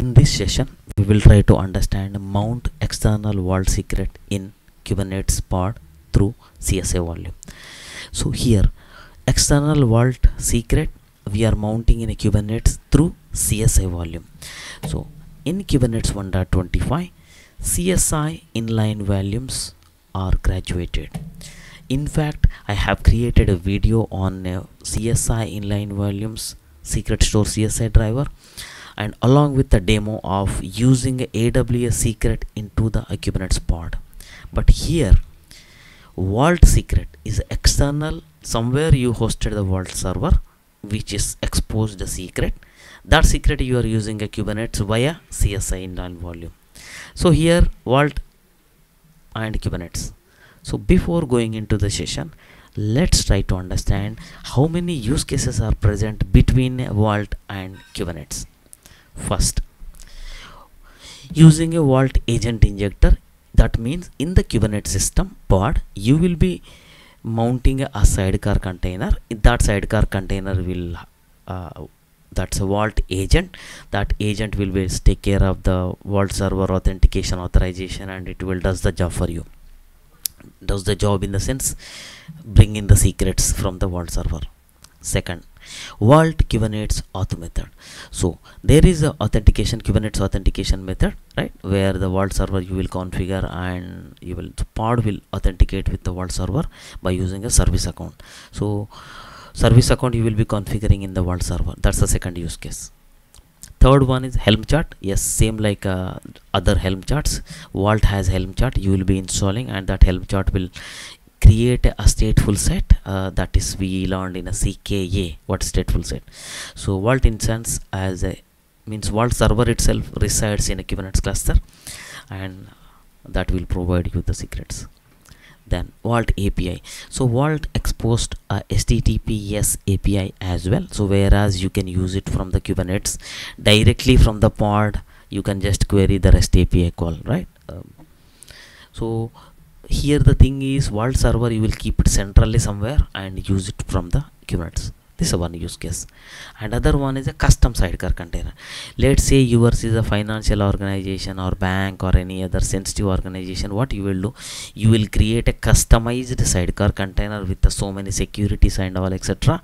In this session, we will try to understand mount external world secret in Kubernetes pod through CSI volume. So here, external world secret we are mounting in a Kubernetes through CSI volume. So in Kubernetes 1.25, CSI inline volumes are graduated. In fact, I have created a video on CSI inline volumes secret store CSI driver, and along with the demo of using AWS secret into the Kubernetes pod. But here, vault secret is external. Somewhere you hosted the vault server, which is exposed a secret. That secret you are using a Kubernetes via CSI inline volume. So here, vault and Kubernetes. So before going into the session, let's try to understand how many use cases are present between vault and Kubernetes. First, using a vault agent injector, that means in the Kubernetes system pod, you will be mounting a sidecar container. That sidecar container will that's a vault agent. That agent will be take care of the vault server authentication, authorization, and it will does the job for you. Does the job in the sense bring in the secrets from the vault server. Second, vault Kubernetes auth method. So there is a authentication Kubernetes authentication method, right, where the vault server you will configure and you will pod will authenticate with the vault server by using a service account. So service account you will be configuring in the vault server. That's the second use case. Third one is Helm chart. Yes, same like other Helm charts. Vault has Helm chart you will be installing, and that Helm chart will create a stateful set. That is we learned in a CKA what stateful set. So vault instance as a means vault server itself resides in a Kubernetes cluster, and that will provide you the secrets. Then vault API. So vault exposed HTTPS API as well. So whereas you can use it from the Kubernetes directly from the pod, you can just query the REST API call, right? So here the thing is vault server you will keep it centrally somewhere and use it from the Kubernetes. This is one use case. And other one is a custom sidecar container. Let's say yours is a financial organization or bank or any other sensitive organization. What you will do, you will create a customized sidecar container with so many securities and all etc.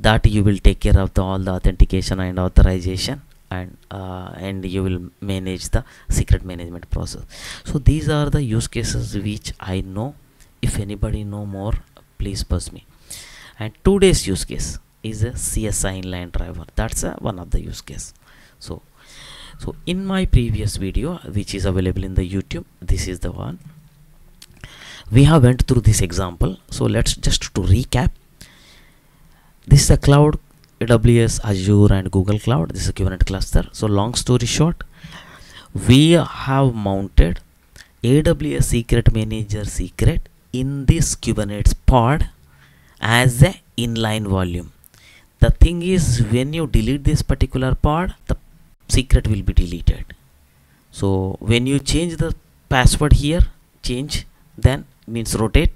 That you will take care of the, all the authentication and authorization, and you will manage the secret management process. So these are the use cases which I know. If anybody know more, please buzz me. And today's use case is a CSI inline driver. That's one of the use case. So in my previous video, which is available in the YouTube, this is the one we have went through this example. So let's just to recap. This is a cloud, AWS, Azure, and Google Cloud. This is a Kubernetes cluster. So long story short, we have mounted AWS Secret Manager secret in this Kubernetes pod as a inline volume. The thing is, when you delete this particular pod, the secret will be deleted. So when you change the password here, change then means rotate,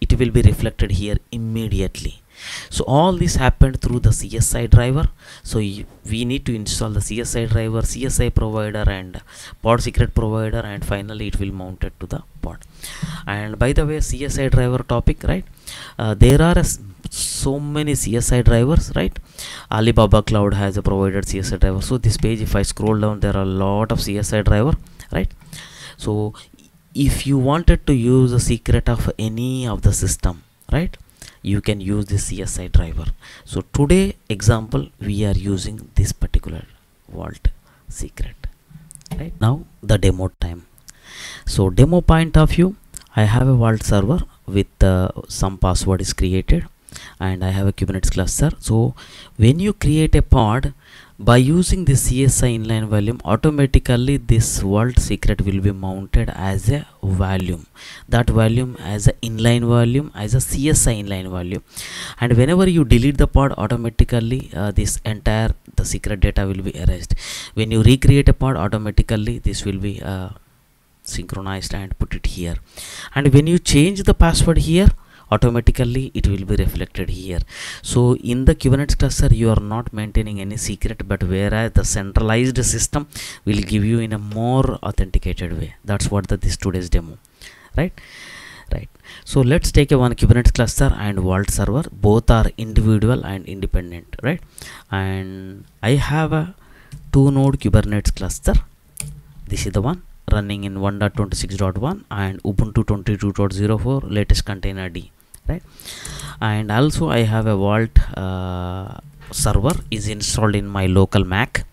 it will be reflected here immediately. So all this happened through the CSI driver. So we need to install the CSI driver, CSI provider, and pod secret provider, and finally it will mount it to the pod. And by the way, CSI driver topic, right? There are so many CSI drivers, right? Alibaba Cloud has a provided CSI driver. So this page, if I scroll down, there are a lot of CSI driver, right? So if you wanted to use a secret of any of the system, right, you can use the CSI driver. So today example we are using this particular vault secret. Right now the demo time. So demo point of view, I have a vault server with some password is created, and I have a Kubernetes cluster. So when you create a pod by using the CSI inline volume, automatically this vault secret will be mounted as a volume. That volume as an inline volume, as a CSI inline volume. And whenever you delete the pod, automatically this entire the secret data will be erased. When you recreate a pod, automatically this will be synchronized and put it here. And when you change the password here, automatically it will be reflected here. So in the Kubernetes cluster you are not maintaining any secret, but whereas the centralized system will give you in a more authenticated way. That's what this today's demo, right? So let's take a one Kubernetes cluster and Vault server, both are individual and independent, right? And I have a 2-node Kubernetes cluster. This is the one running in 1.26.1 and Ubuntu 22.04 latest container D, right? And also I have a Vault server is installed in my local Mac,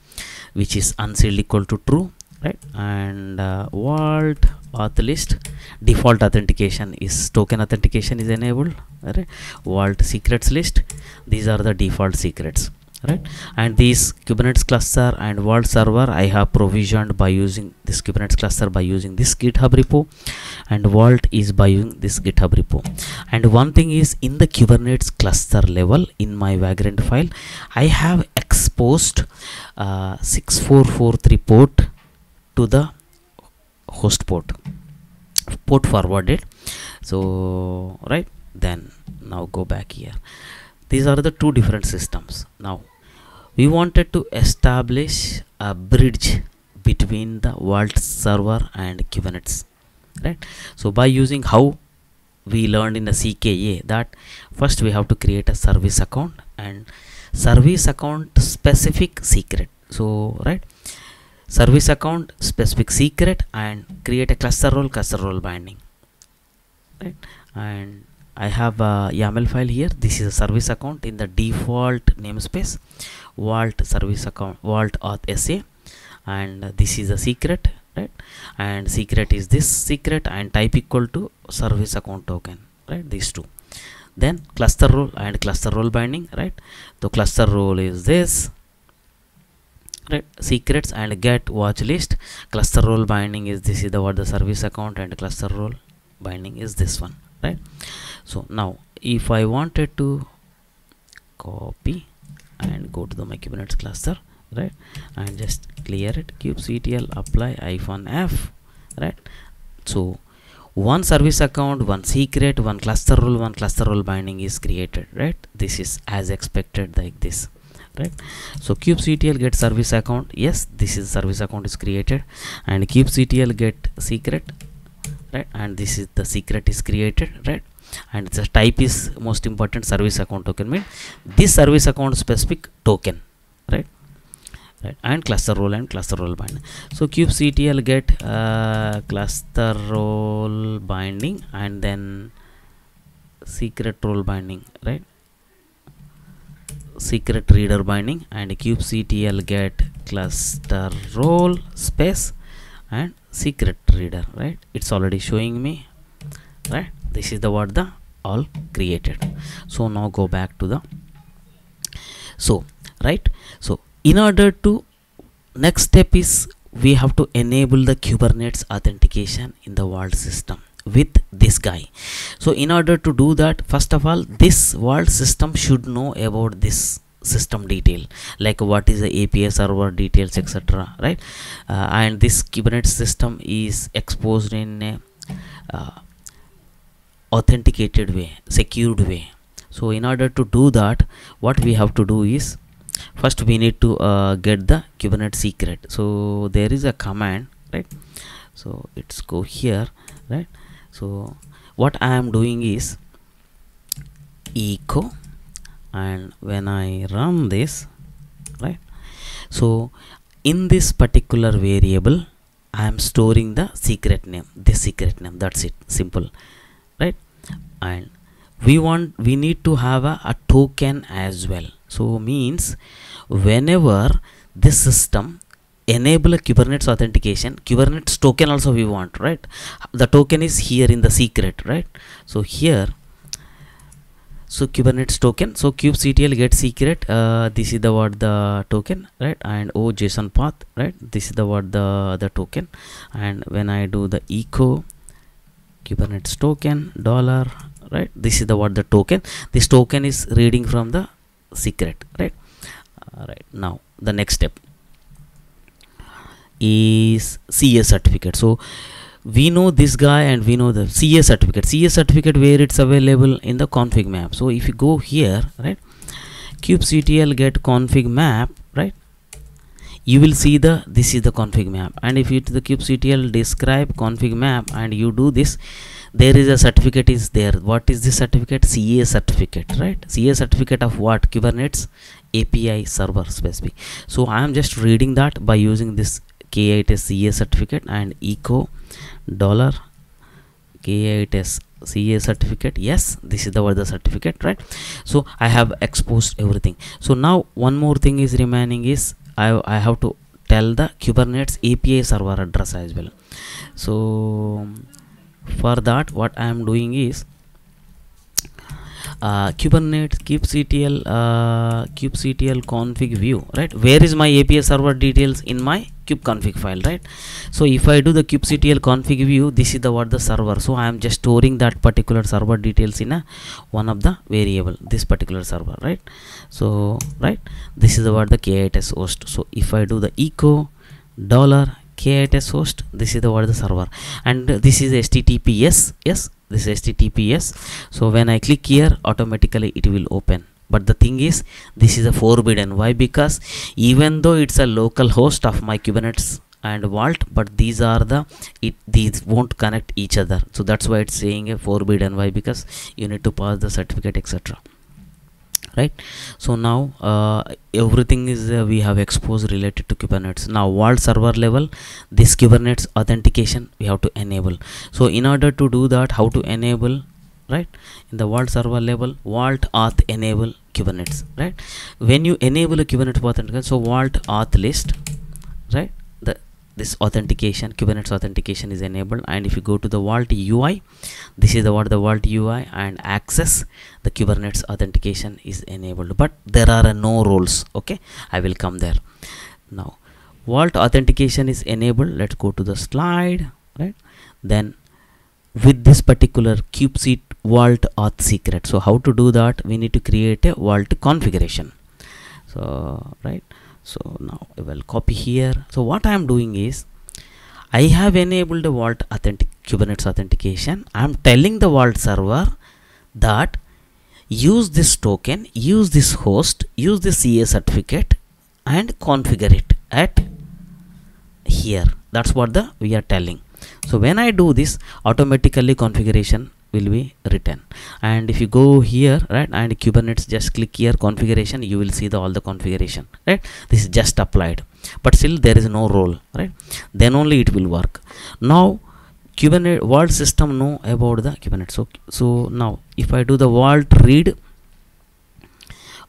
which is unsealed equal to true, right? And Vault auth list, default authentication is token authentication is enabled, right? Vault secrets list, these are the default secrets, right? And this Kubernetes cluster and Vault server I have provisioned by using this Kubernetes cluster by using this GitHub repo, and Vault is by using this GitHub repo. And one thing is, in the Kubernetes cluster level in my vagrant file I have exposed 6443 port to the host port forwarded. So right, then now go back here. These are the two different systems. Now we wanted to establish a bridge between the Vault server and Kubernetes, right? So by using how we learned in the CKA, that first we have to create a service account and service account specific secret. So right, service account specific secret, and create a cluster role binding, right? And I have a YAML file here. This is a service account in the default namespace, Vault service account, Vault auth SA, and this is a secret, right? And secret is this secret, and type equal to service account token, right? These two. Then cluster role and cluster role binding, right? The cluster role is this, right? Secrets and get watch list. Cluster role binding is this is the what the service account, and cluster role binding is this one, right? So now if I wanted to copy and go to the my Kubernetes cluster, right, and just clear it, kubectl apply -f, right? So one service account, one secret, one cluster role binding is created, right? This is as expected, like this, right? So kubectl get service account, yes, this is service account is created, and kubectl get secret, right? And this is the secret is created, right? And the type is most important service account token, mean this service account specific token, right? Right. And cluster role and cluster role binding. So kubectl get cluster role binding and then secret role binding, right? Secret reader binding, and kubectl get cluster role space and secret reader, right? It's already showing me, right? This is the what the all created. So now go back to the so, right? So in order to next step is we have to enable the Kubernetes authentication in the Vault system with this guy. So in order to do that, first of all this Vault system should know about this system detail, like what is the API server details, etc., right? And this Kubernetes system is exposed in a authenticated way, secured way. So in order to do that, what we have to do is first we need to get the Kubernetes secret. So there is a command, right? So let's go here, right? So what I am doing is echo, and when I run this, right, so in this particular variable I am storing the secret name, this secret name, that's it, simple, right? And we need to have a token as well. So means whenever this system enable a Kubernetes authentication, Kubernetes token also we want, right? The token is here in the secret, right? So here, so Kubernetes token, so kubectl get secret, this is the what the token, right? And oh JSON path, right? This is the what the token, and when I do the echo Kubernetes token $, right? This is the what the token, this token is reading from the secret, right? Right, now the next step is CA certificate. So we know this guy and we know the CA certificate where it's available in the config map. So if you go here, right, kubectl get config map, right, you will see the this is the config map. And if you to the kubectl describe config map and you do this, there is a certificate is there. What is this certificate? CA certificate, right? CA certificate of what? Kubernetes API server specific. So I am just reading that by using this KA certificate and echo $ KA certificate. Yes, this is the other certificate, right? So I have exposed everything. So now one more thing is remaining is I have to tell the Kubernetes API server address as well. So for that, what I am doing is kubectl config view, right? Where is my API server details? In my kube config file, right? So if I do the kubectl config view, this is the what the server. So I am just storing that particular server details in a one of the variable, this particular server, right? So right, this is what the KITS host. So if I do the echo $ KITS host, this is the what the server, and this is HTTPS. Yes, this is HTTPS. So when I click here, automatically it will open. But the thing is, this is a forbidden. Why? Because even though it's a local host of my Kubernetes and Vault, but these are the these won't connect each other. So that's why it's saying a forbidden. Why? Because you need to pass the certificate, etc. Right? So now everything is we have exposed related to Kubernetes. Now Vault server level, this Kubernetes authentication we have to enable. So in order to do that, how to enable, right? In the Vault server level, Vault auth enable Kubernetes, right? When you enable a Kubernetes authentication, so Vault auth list, right? This authentication, Kubernetes authentication is enabled. And if you go to the Vault UI, this is what the Vault UI and access, the Kubernetes authentication is enabled, but there are no roles. Okay, I will come there. Now Vault authentication is enabled. Let's go to the slide, right? Then with this particular kubectl Vault auth secret, so how to do that? We need to create a Vault configuration. So right, so now I will copy here. So what I am doing is, I have enabled the Vault Kubernetes authentication. I am telling the Vault server that use this token, use this host, use the CA certificate and configure it at here. That's what the we are telling. So when I do this, automatically configuration will be written. And if you go here, right, and Kubernetes, just click here configuration, you will see the all the configuration, right? This is just applied, but still there is no role, right? Then only it will work. Now Kubernetes Vault system know about the Kubernetes. So now if I do the Vault read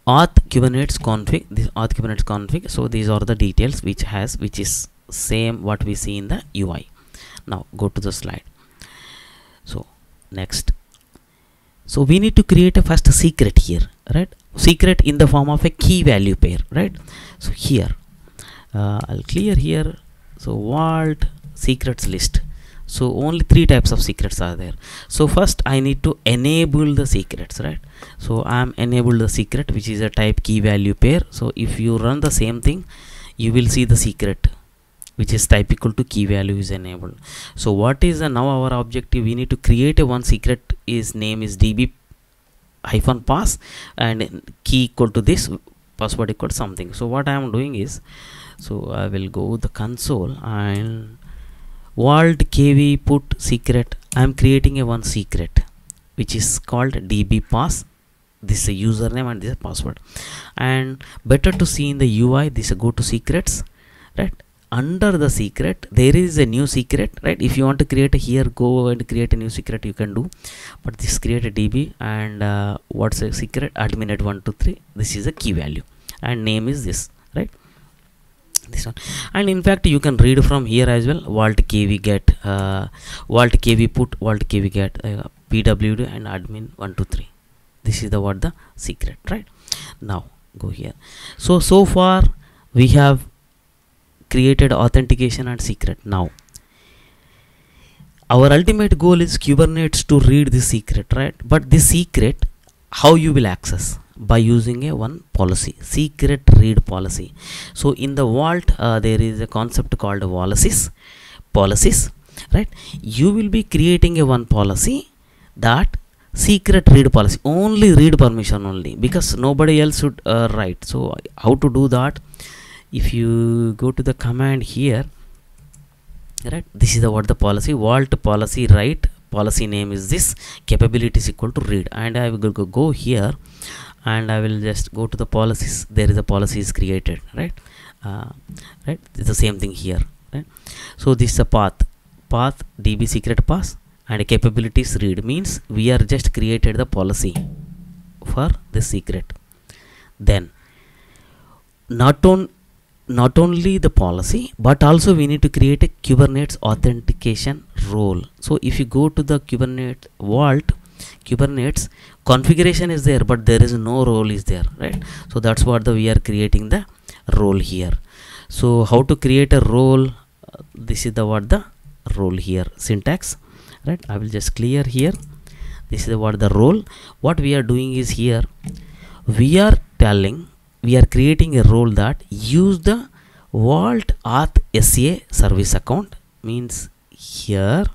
auth Kubernetes config, this auth Kubernetes config, so these are the details which is same what we see in the UI. Now go to the slide. So next, so we need to create a first secret here, right? Secret in the form of a key value pair, right? So here I'll clear here. So Vault secrets list. So only 3 types of secrets are there. So first I need to enable the secrets, right? So I am enabled the secret which is a type key value pair. So if you run the same thing, you will see the secret which is type equal to key value is enabled. So what is the now our objective? We need to create a one secret is name is db-pass and key equal to this, password equal to something. So what I am doing is, so I will go the console and Vault kv put secret. I am creating a one secret which is called db-pass. This is a username and this is a password. And better to see in the UI, this go to secrets, right? Under the secret there is a new secret, right? If you want to create a here, go and create a new secret, you can do. But this create a db and what's a secret admin at 123, this is a key value and name is this, right? This one. And in fact you can read from here as well. Vault kv get vault kv put vault kv get pwd and admin 123. This is the what the secret, right? Now go here. So far we have created authentication and secret. Now our ultimate goal is Kubernetes to read this secret, right? But this secret how you will access? By using a one policy, secret read policy. So in the Vault there is a concept called policies. right? You will be creating a one policy that secret read policy, only read permission only, because nobody else should write. So how to do that? If you go to the command here, right, this is the what the policy, vault policy write, policy name is this, capability is equal to read, and I will go here and I will just go to the policies. There is a policy is created, right? Right, it's the same thing here, right? So this is a path db secret pass, and capabilities read means we are just created the policy for the secret. Then not only the policy, but also we need to create a Kubernetes authentication role. So if you go to the Kubernetes vault, Kubernetes configuration is there, but there is no role is there, right? So that's what we are creating the role here. So how to create a role? This is the what the role here syntax, right? I will just clear here. This is what the role. What we are doing is here, we are telling, we are creating a role that use the vault auth sa service account, means here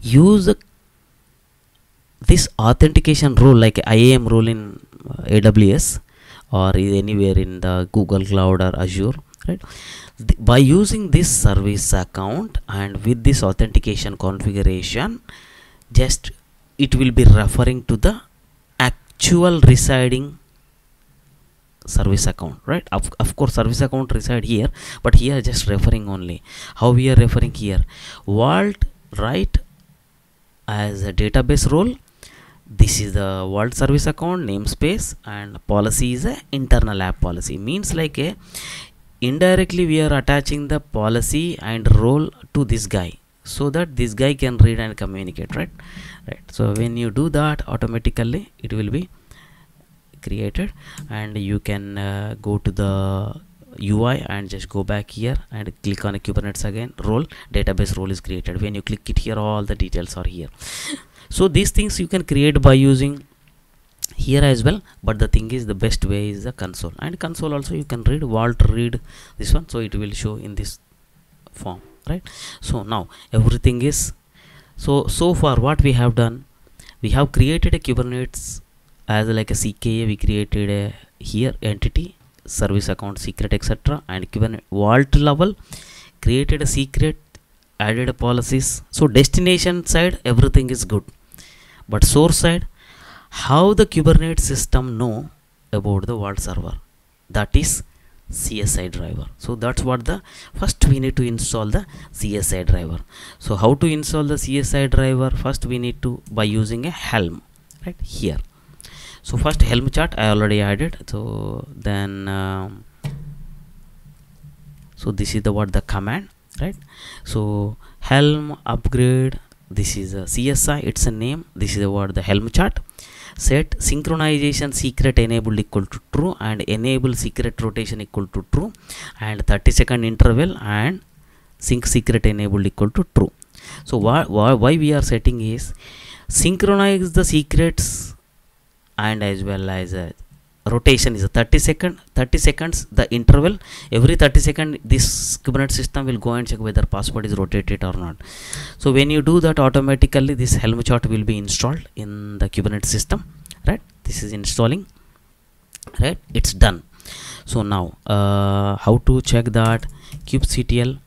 use this authentication role like IAM role in AWS or anywhere in the Google Cloud or Azure, right? By using this service account and with this authentication configuration, just it will be referring to the actual residing service account, right? Of course service account reside here, but here just referring only. How we are referring here? Vault write as a database role, this is the vault service account namespace, and policy is a internal app policy, means like a indirectly we are attaching the policy and role to this guy, so that this guy can read and communicate, right? Right, so when you do that, automatically it will be created, and you can go to the UI and just go back here and click on a Kubernetes again, role database role is created. When you click it here, all the details are here. So these things you can create by using here as well, but the thing is the best way is the console, and console also you can read vault read this one, so it will show in this form, right? So now everything is so far what we have done, we have created a Kubernetes as like a CKA, we created a here entity, service account, secret, etc., and Kubernetes vault level created a secret, added a policies. So destination side everything is good, but source side, how the Kubernetes system know about the vault server? That is CSI driver. So that's what the first we need to install the CSI driver. So how to install the CSI driver? First we need to by using a Helm, right here. So first Helm chart I already added. So then so this is the what the command, right? So Helm upgrade, this is a CSI, it's a name, this is what the Helm chart. Set synchronization secret enabled equal to true, and enable secret rotation equal to true, and 30-second interval, and sync secret enabled equal to true. So why we are setting is synchronize the secrets, and as well as a rotation is a 30 seconds the interval. Every 30 seconds this Kubernetes system will go and check whether password is rotated or not. So when you do that, automatically this Helm chart will be installed in the Kubernetes system, right? This is installing, right? It's done. So now how to check that? Kubectl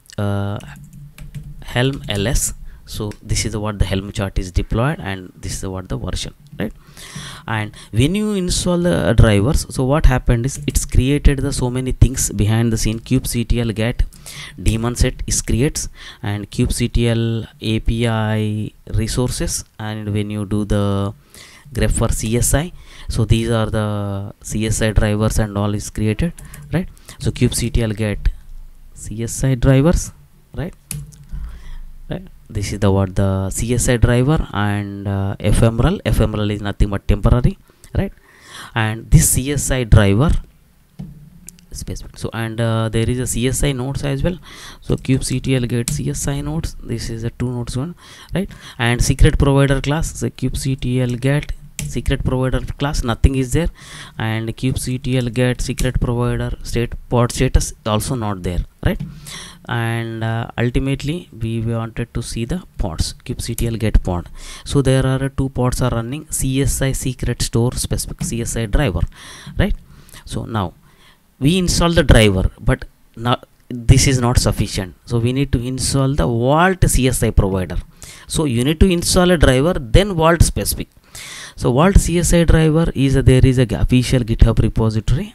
Helm ls. So this is what the Helm chart is deployed, and this is what the version, right? And when you install the drivers, so what happened is it's created the so many things behind the scene. Kubectl get daemon set is creates, and kubectl API resources, and when you do the grep for CSI, so these are the CSI drivers and all is created, right? So kubectl get CSI drivers, right? This is the what the CSI driver, and ephemeral is nothing but temporary, right? And this CSI driver space. So and there is a CSI nodes as well. So kubectl get CSI nodes, this is a 2 nodes 1, right? And secret provider class, so kubectl get secret provider class, nothing is there, and kubectl get secret provider state pod status also not there, right? and ultimately we wanted to see the pods, kubectl get pod. So there are two pods are running, CSI secret store specific, CSI driver, right? So now we install the driver, but now this is not sufficient, so we need to install the Vault CSI provider. So you need to install a driver, then Vault specific. So Vault CSI driver is there is a official GitHub repository.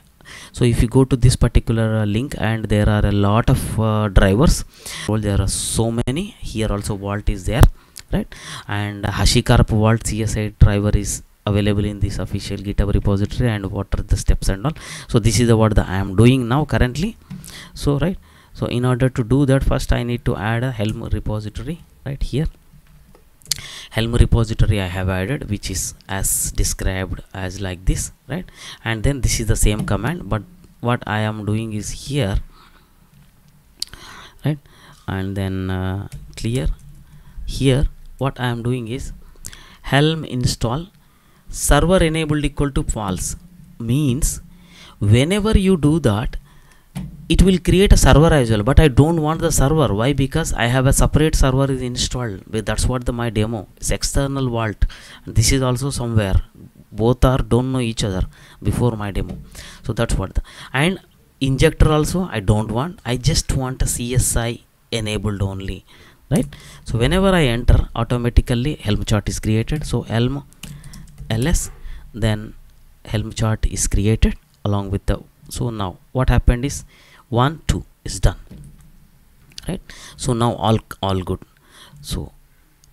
So if you go to this particular link, and there are a lot of drivers. Well, there are so many. Here also Vault is there, right? And HashiCorp Vault CSI driver is available in this official GitHub repository, and what are the steps and all. So this is the what I am doing now currently. So right, so in order to do that, first I need to add a Helm repository right here. Helm repository I have added, which is as described as like this, right? And then this is the same command, but what I am doing is here, right? And then clear here what I am doing is Helm install server enabled equal to false, means whenever you do that, it will create a server as well, but I don't want the server. Why? Because I have a separate server is installed. That's what the my demo is, external Vault. This is also somewhere, both are don't know each other before my demo. So that's what the, and injector also I don't want. I just want a CSI enabled only, right? So whenever I enter, automatically Helm chart is created. So Helm ls, then Helm chart is created along with the. So now what happened is 1, 2 is done, right? So now all good. So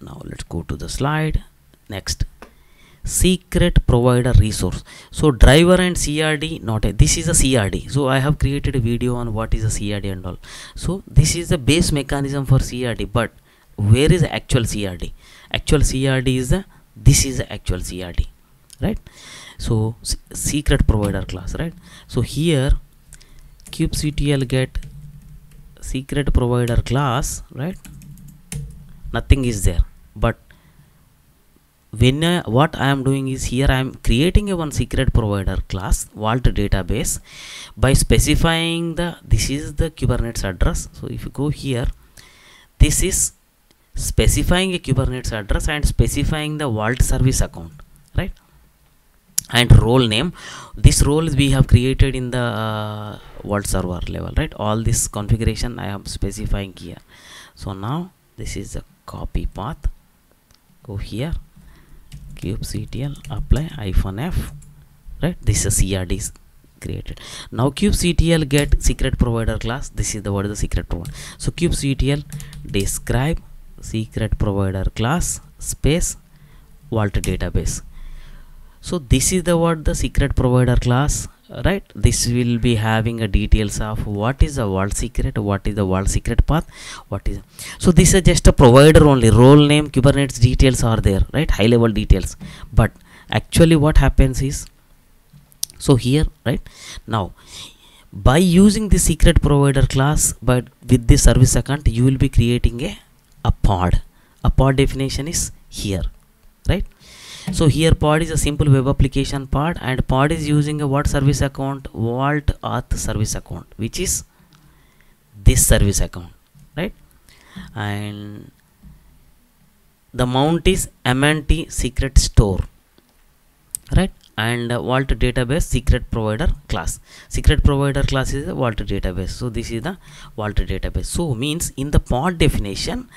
now let's go to the slide. Next, secret provider resource. So driver and CRD, not a, this is a CRD. So I have created a video on what is a CRD and all. So this is the base mechanism for CRD, but where is actual CRD? Actual CRD is the, this is the actual CRD, right? So secret provider class, right? So here kubectl get secret provider class, right? Nothing is there, but when what I am doing is here I am creating a one secret provider class Vault database by specifying the, this is the Kubernetes address. So if you go here, this is specifying a Kubernetes address and specifying the Vault service account, right? And role name, this role we have created in the Vault server level, right? All this configuration I am specifying here. So now this is a copy path. Go here, kubectl apply -f, right? This is a CRD is created. Now kubectl get secret provider class, this is the word of the secret provider. So kubectl describe secret provider class space Vault database. So this is the what the secret provider class, right? This will be having a details of what is the Vault secret, what is the Vault secret path, what is. So this is just a provider only, role name, Kubernetes details are there, right? High level details, but actually what happens is, so here, right? Now by using the secret provider class, but with the service account, you will be creating a pod. A pod definition is here, right? So here pod is a simple web application pod, and pod is using a what service account? Vault auth service account, which is this service account, right? And the mount is MNT secret store, right? And Vault database secret provider class. Secret provider class is a Vault database. So this is the Vault database. So means in the pod definition,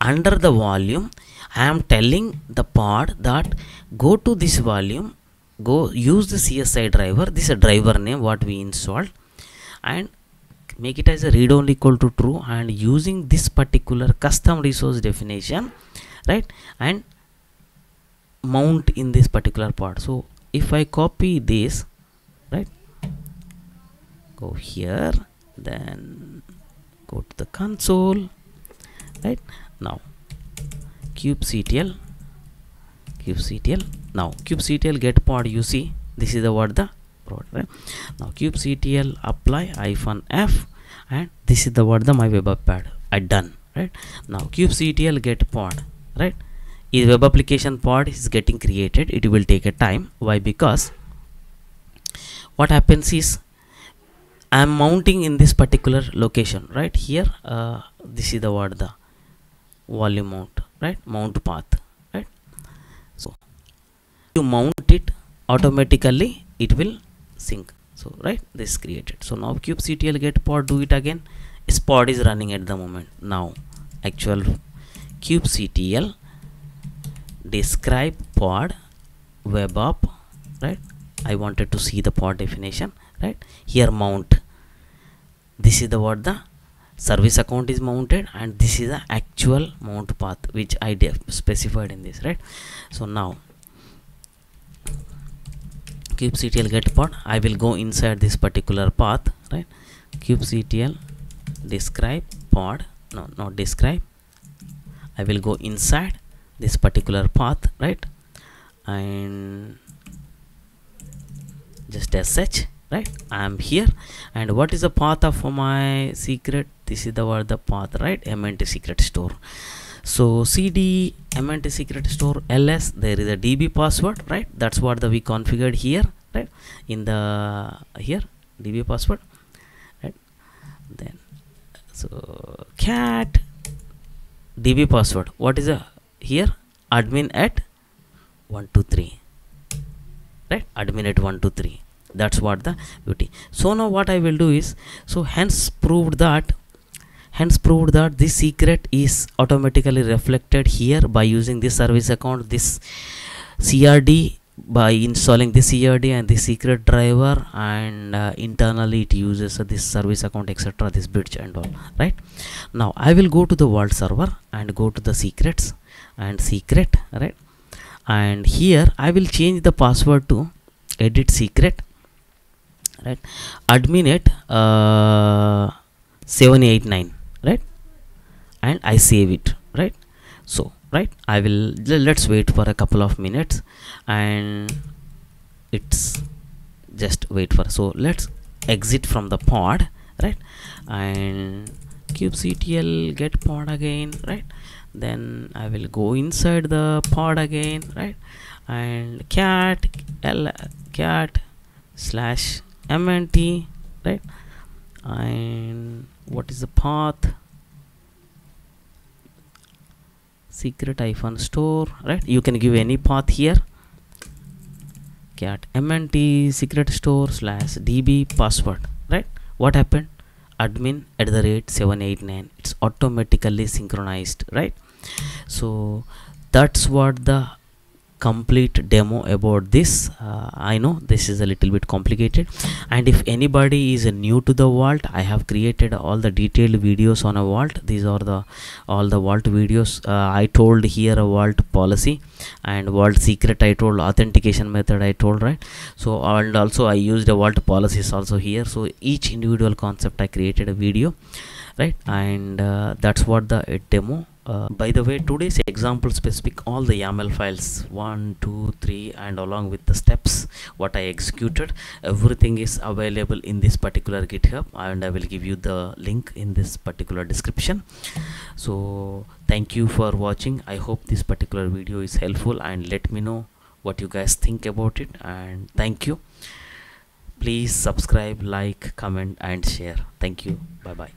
under the volume, I am telling the pod that go to this volume, go use the CSI driver. This is a driver name what we installed, and make it as a read only equal to true, and using this particular custom resource definition, right? And mount in this particular pod. So if I copy this, right? Go here, then go to the console, right? Now kubectl, now kubectl get pod, you see this is the what the pod, right? Now kubectl apply -f, and this is the what the my web app pad I done, right? Now kubectl get pod, right? Is web application pod is getting created. It will take a time. Why? Because what happens is I am mounting in this particular location right here. This is the word, the volume mount, right? Mount path, right? So you mount it, automatically it will sync. So right, this is created. So now kubectl get pod, do it again. Its pod is running at the moment. Now actual kubectl describe pod web app, right? I wanted to see the pod definition, right? Here mount, this is the what, the service account is mounted, and this is the actual mount path which I specified in this, right? So now kubectl get pod, I will go inside this particular path, right? Kubectl describe pod, no, not describe, I will go inside this particular path, right? And just as such, right? I am here, and what is the path of my secret? This is the word, the path, right? MNT secret store. So cd MNT secret store ls, there is a db password, right? That's what the we configured here, right? In the here db password, right? Then so cat db password, what is a here admin at 123, right? Admin at 123. That's what the beauty. So now what I will do is, so hence proved that this secret is automatically reflected here by using this service account, this CRD, by installing this CRD and the secret driver, and internally it uses this service account, etc., this bridge and all, right? Now I will go to the Vault server and go to the secrets and secret, right? And here I will change the password to edit secret, right? Admin at 789, right? And I save it, right? So right, I will, let's wait for a couple of minutes, and it's just wait for, so let's exit from the pod, right? And kubectl get pod again, right? Then I will go inside the pod again, right? And cat slash mnt, right? And what is the path? Secret hyphen store, right? You can give any path here. Cat mnt secret store slash db password, right? What happened? Admin at the rate 789. It's automatically synchronized, right? So that's what the complete demo about this. I know this is a little bit complicated, and if anybody is new to the Vault, I have created all the detailed videos on a Vault. These are the all the Vault videos. I told here a Vault policy and Vault secret, I told authentication method, I told, right? So, and also I used a Vault policies also here. So each individual concept I created a video, right? And that's what the demo. By the way, today's example specific all the YAML files 1, 2, 3 and along with the steps what I executed, everything is available in this particular GitHub, and I will give you the link in this particular description. So thank you for watching. I hope this particular video is helpful, and let me know what you guys think about it, and thank you. Please subscribe, like, comment and share. Thank you. Bye bye.